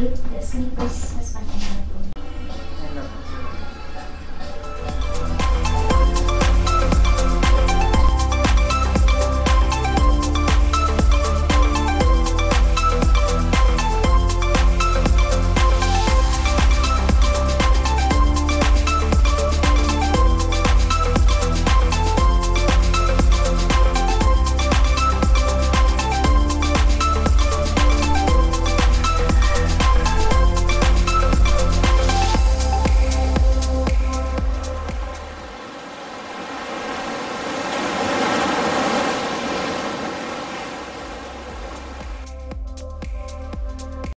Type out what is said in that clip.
Wait, the sneakers has nothing.